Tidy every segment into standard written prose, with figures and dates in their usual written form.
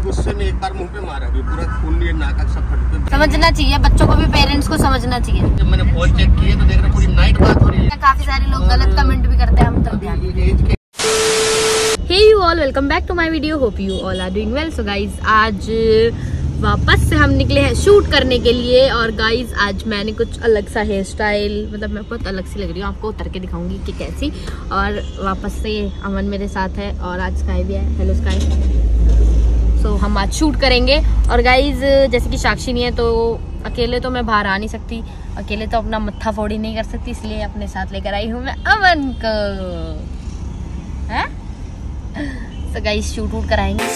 गुस्से में एक बार मुंह पे मारा भी, पूरा खून निकल नाक सब फट गया। समझना चाहिए बच्चों को भी, पेरेंट्स को समझना चाहिए। जब मैंने फोन चेक किया तो देख रहा पूरी नाइट बात हो रही है। काफी सारे लोग गलत कमेंट भी करते हैं, हम तब ध्यान देंगे। Hey you all, welcome back to my video, hope you all are doing well. So guys आज वापस से हम निकले हैं शूट करने के लिए। और गाइज आज मैंने कुछ अलग सा हेयर स्टाइल, मतलब मैं बहुत अलग सी लग रही हूँ, आपको उतर के दिखाऊंगी कि कैसी। और वापस से अमन मेरे साथ है और आज स्काई भी है। Hello sky. सो हम आज शूट करेंगे। और गाइज जैसे कि साक्षी नहीं है तो अकेले तो मैं बाहर आ नहीं सकती, अकेले तो अपना मत्था फोड़ी नहीं कर सकती, इसलिए अपने साथ लेकर आई हूँ मैं अमन को। है तो गाइज शूट वूट कराएंगे।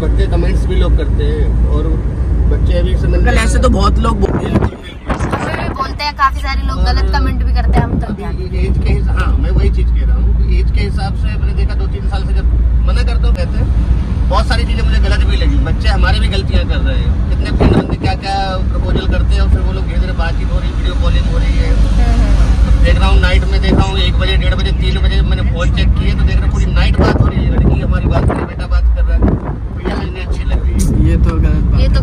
बच्चे कमेंट्स भी लोग करते हैं और बच्चे अभी ऐसे तो बहुत लोग बोलते हैं, काफी सारे लोग गलत कमेंट भी करते हैं, हम तब ध्यान देंगे। हाँ, मैं वही चीज कह रहा हूँ, एज के हिसाब से मैंने देखा 2-3 साल से जब मना करता हूँ कहते हैं बहुत सारी चीजें मुझे गलत भी लगी। बच्चे हमारे भी गलतियाँ कर रहे हैं, कितने फ्रेंड क्या क्या प्रपोजल करते हैं और फिर वो लोग धीरे धीरे बातचीत हो रही है, वीडियो कॉलिंग हो रही है। देख रहा हूँ नाइट में, देखा हूँ 1 बजे 1:30 बजे 3 बजे मैंने फोन चेक किया तो देख रहा हूँ पूरी नाइट बात हो रही है। लड़की हमारी बात कर रही है, बेटा बात कर रहा है, अच्छी लग रही है। ये तो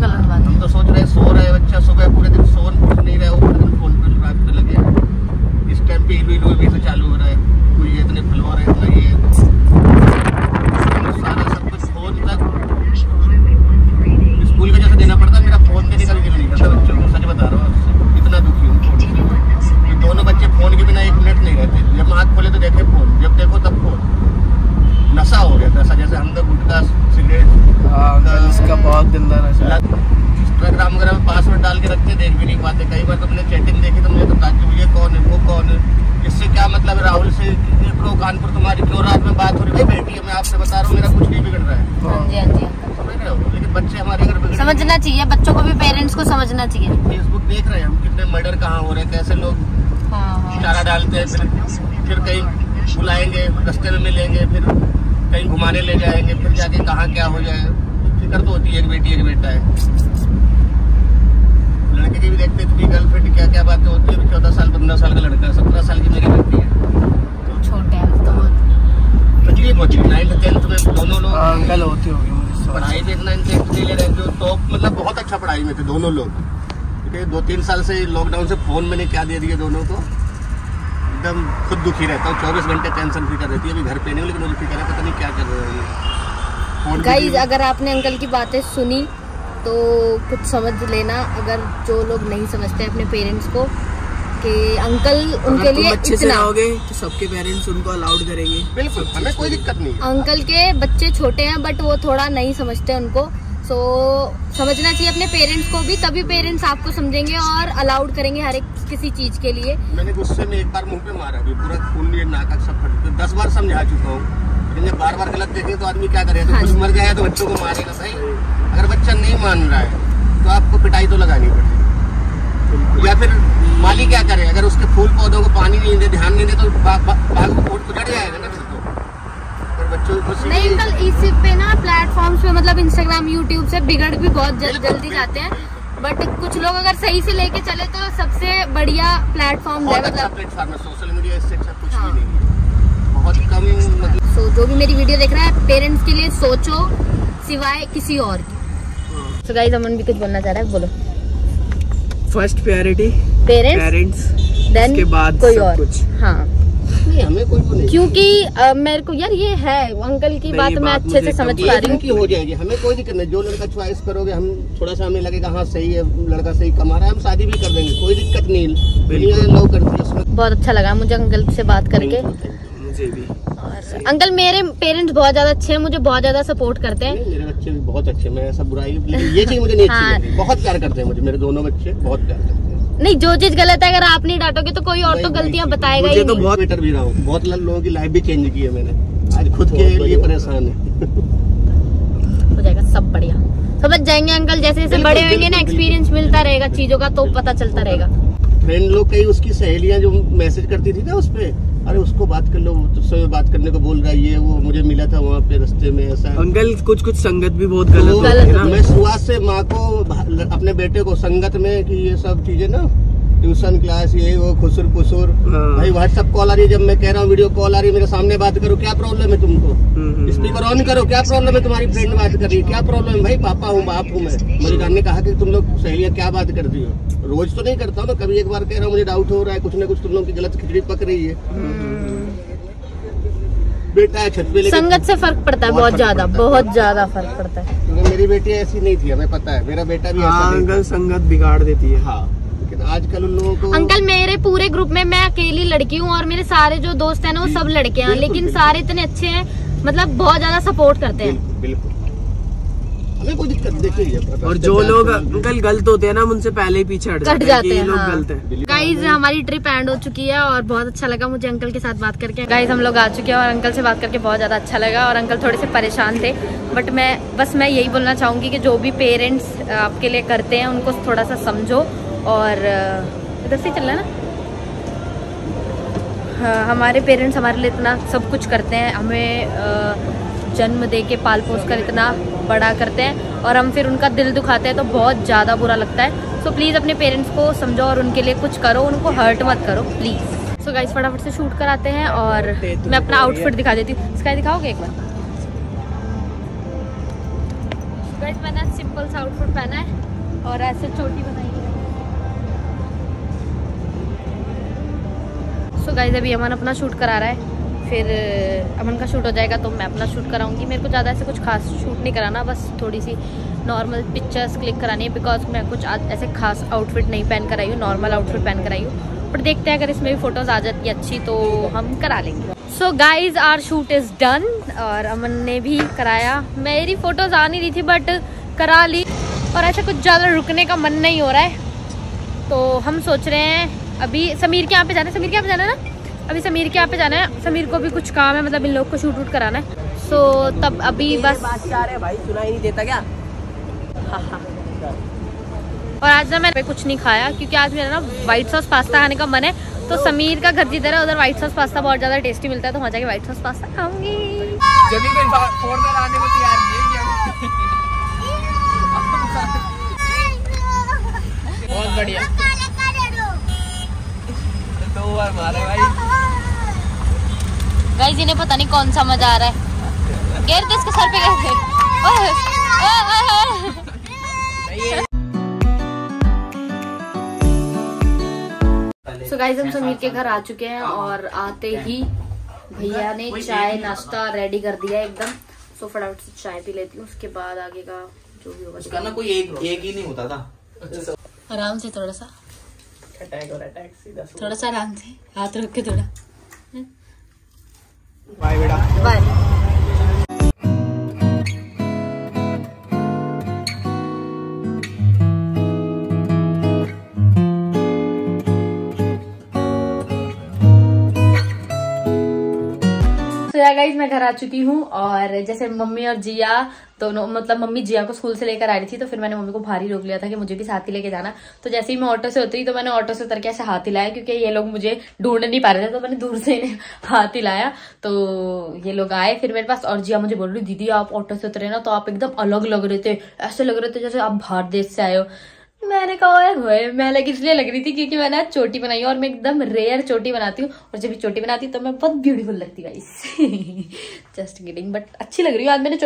गलत बात। हम तो सोच रहे हैं सो रहे बच्चा, सुबह पूरे दिन सो नहीं रहा, पूरे दिन फोन पे रात में लगे। इस टाइम पे हिलू भी से चालू हो रहा है, कोई इतने फुलवा रहे हैं, ये सारा सब कुछ फोन तक। स्कूल का जैसे देना पड़ता, मेरा फोन देने का भी नहीं करता बच्चों को, सच बता रहा हूँ। इतना दुखी हूँ, दोनों बच्चे फोन के बिना 1 मिनट नहीं रहते। जब आँख खोले तो देखे फोन, जब देखो तब फोन। नशा हो गया था जैसे, हम तो गुटखा सिगरेट इसका बहुत गंदा नशा। इंस्टाग्राम वगैरह में पासवर्ड डाल के रखते, देख भी नहीं पाते। कई बार तो अपने चैटिंग देखी तो मुझे तो मुझे कौन है वो कौन है, इससे क्या मतलब है। राहुल से प्रो कानपुर तुम्हारी क्यों रात में बात हो रही है, बेटी है, मैं आपसे बता रहा हूँ, मेरा कुछ नहीं बिगड़ रहा है। समझ रहे हो, लेकिन बच्चे हमारे घर बिगड़। समझना चाहिए बच्चों को भी, पेरेंट्स को समझना चाहिए। फेसबुक देख रहे हैं हम कितने मर्डर कहाँ हो रहे हैं, कैसे लोग चारा डालते हैं, फिर कहीं बुलाएंगे, रस्ते में मिलेंगे, फिर कहीं घुमाने ले जाएंगे, फिर जाके कहाँ क्या हो जाए। फिक्र तो होती है, एक बेटी एक बेटा है। लड़के की भी देखते हैं, तुम्हारी गर्लफ्रेंड क्या क्या बातें होती है। 14 साल 15 साल का लड़का, 17 साल की मेरी लड़की है, तो छोटे हैं तो बहुत। 9th 10th में दोनों लोग अंकल होते होंगे, पढ़ाई में इतना इंटरेस्ट नहीं ले रहे जो टॉप, मतलब बहुत अच्छा पढ़ाई में थे दोनों लोग। क्योंकि 2-3 साल से लॉकडाउन से फोन मैंने क्या दे दिया दोनों को, एकदम खुद दुखी रहता हूँ। 24 घंटे टेंशन फिकर रहती है। अभी घर पे नहीं हूँ लेकिन मुझे फिक्र है, पता नहीं क्या कर रहे हैं। गाइज अगर आपने अंकल की बातें सुनी तो कुछ समझ लेना, अगर जो लोग नहीं समझते अपने पेरेंट्स को कि अंकल उनके लिए इतना होगे तो सबके पेरेंट्स उनको अलाउड करेंगे, बिल्कुल हमें कोई दिक्कत नहीं। अंकल के बच्चे छोटे हैं बट वो थोड़ा नहीं समझते उनको, तो समझना चाहिए अपने पेरेंट्स को भी, तभी पेरेंट्स आपको समझेंगे और अलाउड करेंगे हर एक किसी चीज के लिए। मैंने गुस्से में एक बार मुंह पे मारा भी, पूरा खून निकल नाक सब फट गया। 10 बार समझा चुका हूँ, लेकिन जब बार-बार गलत देखे तो आदमी क्या करे। तो कुछ मर गया है तो बच्चों को मारेगा सही, अगर बच्चा नहीं मान रहा है तो आपको पिटाई तो लगानी पड़ेगी। या फिर माली क्या करे, अगर उसके फूल पौधों को पानी नहीं दे, ध्यान नहीं दे तो बाघ को फूट उजड़ जाएगा ना। नहीं कल इसी पे ना प्लेटफॉर्म्स पे, मतलब इंस्टाग्राम यूट्यूब से बिगड़ भी बहुत जल्दी जाते हैं, बट कुछ लोग अगर सही से लेके चले तो सबसे बढ़िया प्लेटफॉर्म है, मतलब प्लेटफॉर्म है सोशल मीडिया। इससे अच्छा कुछ भी नहीं, बहुत कम। मतलब सो जो भी मेरी वीडियो देख रहा है, पेरेंट्स के लिए सोचो सिवाय किसी और की। सो गाइस अमन भी कुछ बोलना चाह रहा है, बोलो। फर्स्ट प्रायोरिटी पेरेंट्स, देन उसके बाद कोई और कुछ। हाँ क्योंकि मेरे को यार ये है अंकल की बात मैं अच्छे से समझ पा रही हूँ कि हो जाएगी, हमें कोई दिक्कत नहीं। जो लड़का चॉइस करोगे, हम थोड़ा सा हमें लगेगा हाँ सही है, लड़का सही कमा रहा है, हम शादी भी कर देंगे, कोई दिक्कत नहीं। बहुत अच्छा लगा मुझे अंकल से बात करके। मुझे भी अंकल, मेरे पेरेंट्स बहुत ज्यादा अच्छे हैं, मुझे बहुत ज्यादा सपोर्ट करते हैं। मेरे बच्चे भी बहुत अच्छे, मैं ऐसा बुराई ये चीज मुझे नहीं अच्छी, बहुत प्यार करते हैं मुझे, मेरे दोनों बच्चे बहुत प्यार करते हैं। नहीं, जो चीज गलत है अगर आप नहीं डांटोगे तो कोई और तो गलतियां बताएगा ही। तो बहुत बेटर भी रहा हूँ, बहुत लोगों की लाइफ भी चेंज की है मैंने, आज खुद के लिए परेशान है। हो जाएगा सब बढ़िया, समझ जाएंगे अंकल। जैसे जैसे बड़े होंगे ना, एक्सपीरियंस मिलता रहेगा चीजों का, तो पता चलता रहेगा। फ्रेंड लोग, कई उसकी सहेलियाँ जो मैसेज करती थी ना, उसपे अरे उसको बात कर लो, तुझसे बात करने को बोल रहा है ये वो, मुझे मिला था वहाँ पे रास्ते में ऐसा। अंकल कुछ कुछ संगत भी बहुत गलत है ना। मैं शुरुआत से माँ को अपने बेटे को संगत में कि ये सब चीजें ना, ट्यूशन क्लास ये वो खुसुर पुसुर। भाई व्हाट्सएप कॉल आ रही है, जब मैं कह रहा हूँ वीडियो कॉल आ रही है मेरे सामने बात करो, क्या प्रॉब्लम है तुमको? स्पीकर ऑन करो, क्या प्रॉब्लम है? तुम्हारी फ्रेंड बात कर रही है, क्या प्रॉब्लम है? भाई पापा हूँ, बाप हूँ मैं। मुझे घर ने कहा कि तुम लोग सहेलियाँ क्या बात करती हो? रोज तो नहीं करता हूँ, कभी एक बार कह रहा हूँ मुझे डाउट हो रहा है कुछ ना कुछ तुम लोग की गलत खिचड़ी पक रही है। बेटा छत पे, संगत से फर्क पड़ता है बहुत ज्यादा फर्क पड़ता है। मेरी बेटी ऐसी नहीं थी, हमें पता है, मेरा बेटा भी ऐसा। संगत बिगाड़ देती है। हाँ आजकल उन लोगों को। अंकल मेरे पूरे ग्रुप में मैं अकेली लड़की हूँ और मेरे सारे जो दोस्त हैं ना वो सब लड़के हैं, लेकिन सारे इतने अच्छे हैं, मतलब बहुत ज्यादा सपोर्ट करते हैं। बिल्कुल हमें कोई दिक्कत देखिए। और जो लोग अंकल गलत होते हैं ना उनसे पहले ही पीछे हट जाते हैं, लोग गलत हैं। गाइज हमारी ट्रिप एंड हो चुकी है और बहुत अच्छा लगा मुझे अंकल के साथ बात करके। गाइज हम लोग आ चुके हैं और अंकल से बात करके बहुत ज्यादा अच्छा लगा। और अंकल थोड़े से परेशान थे, बट मैं यही बोलना चाहूंगी कि जो भी पेरेंट्स आपके लिए करते हैं उनको थोड़ा सा समझो। और इधर से चलना ना। हाँ, हमारे पेरेंट्स हमारे लिए इतना सब कुछ करते हैं, हमें जन्म दे के पाल पोस कर इतना बड़ा करते हैं और हम फिर उनका दिल दुखाते हैं तो बहुत ज़्यादा बुरा लगता है। सो प्लीज़ अपने पेरेंट्स को समझो और उनके लिए कुछ करो, उनको हर्ट मत करो प्लीज़। सो गाइस फटाफट से शूट कराते हैं और मैं अपना आउटफिट दिखा देती हूँ। स्काई दिखाओगे एक बार? गाइस मैंने सिंपल सा आउटफिट पहना है और ऐसे चोटी बनाई है। तो गाइस अभी अमन अपना शूट करा रहा है, फिर अमन का शूट हो जाएगा तो मैं अपना शूट कराऊंगी। मेरे को ज़्यादा ऐसे कुछ खास शूट नहीं कराना, बस थोड़ी सी नॉर्मल पिक्चर्स क्लिक करानी है, बिकॉज मैं कुछ आज ऐसे खास आउटफिट नहीं पहन कर आई हूँ, नॉर्मल आउटफिट पहन कर आई हूँ। बट देखते हैं अगर इसमें भी फ़ोटोज़ आ जाती अच्छी तो हम करा लेंगे। So guys our shoot is done और अमन ने भी कराया। मेरी फ़ोटोज़ आ नहीं रही थी बट करा ली और ऐसा कुछ ज़्यादा रुकने का मन नहीं हो रहा है, तो हम सोच रहे हैं अभी समीर के यहाँ पे जाना है। समीर के यहाँ पे जाना है ना, अभी समीर के यहाँ पे जाना है, समीर को भी कुछ काम है, मतलब इन लोग को शूट वूट कराना है। सो तब अभी बस भाई सुनाई नहीं देता क्या? हाँ। और आज ना मैंने कुछ नहीं खाया क्योंकि आज मेरा ना व्हाइट सॉस पास्ता खाने का मन है, तो समीर का घर जिधर है उधर व्हाइट सॉस पास्ता बहुत ज़्यादा टेस्टी मिलता है, तो वहाँ जाके व्हाइट सॉस पास्ता खाऊंगी। बहुत बढ़िया गाइस, इन्हें पता नहीं कौन सा मजा आ रहा है। गिर दे इसके सर पे, गिर दे। सो गाइस हम समीर के घर आ चुके हैं और आते ही भैया ने चाय नाश्ता रेडी कर दिया एकदम। सो फटाफट से चाय पी लेती हूँ, उसके बाद आगे का जो भी होगा। उसका ना कोई एक ही नहीं होता था, आराम से थोड़ा सा थोड़ा सा आराम से हाथ रख के थोड़ा। बाय बेटा, बाय। तो यार गाइस मैं घर आ चुकी हूँ और जैसे मम्मी और जिया दोनों, मतलब मम्मी जिया को स्कूल से लेकर आ रही थी, तो फिर मैंने मम्मी को भारी रोक लिया था कि मुझे भी साथ ही लेके जाना। तो जैसे ही मैं ऑटो से उतरी तो मैंने ऑटो से उतर के ऐसे हाथ हिलाया क्योंकि ये लोग मुझे ढूंढ नहीं पा रहे थे, तो मैंने दूर से हाथ हिलाया तो ये लोग आए फिर मेरे पास। और जिया मुझे बोल रही दीदी आप ऑटो से उतरे ना तो आप एकदम अलग लग रहे थे, ऐसे लग रहे थे जैसे आप बाहर देश से आए हो। मैंने कहा ओए, मैं अलग इसलिए लग रही थी क्योंकि मैंने आज चोटी बनाई और मैं एकदम रेयर चोटी बनाती हूँ और जब भी चोटी बनाती हूँ तो मैं बहुत ब्यूटीफुल लगती हूँ गाइस। जस्ट किडिंग, बट अच्छी लग रही हूँ। आज मैंने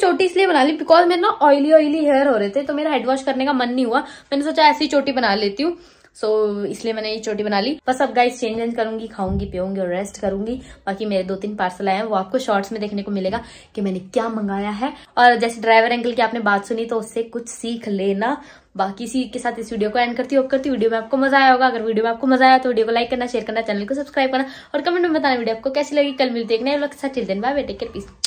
चोटी इसलिए बना ली बिकॉज मेरे ना ऑयली हेयर हो रहे थे, तो मेरा हेड वॉश करने का मन नहीं हुआ, मैंने सोचा ऐसी चोटी बना लेती हूँ। सो इसलिए मैंने ये चोटी बना ली। बस अब गाइस चेंज करूंगी, खाऊंगी पीऊंगी और रेस्ट करूंगी। बाकी मेरे 2-3 पार्सल आए हैं, वो आपको शॉर्ट्स में देखने को मिलेगा कि मैंने क्या मंगाया है। और जैसे ड्राइवर अंकल की आपने बात सुनी तो उससे कुछ सीख लेना। बाकी इसी के साथ इस वीडियो को एंड करती हूँ। होप करती हूँ वीडियो में आपको मजा आया होगा। अगर वीडियो में आपको मजा आया तो वीडियो को लाइक करना, शेयर करना, चैनल को सब्सक्राइब करना और कमेंट में बताना वीडियो आपको कैसी लगी। कल मिलते हैं नए व्लॉग के साथ। Till then bye, take care, piece.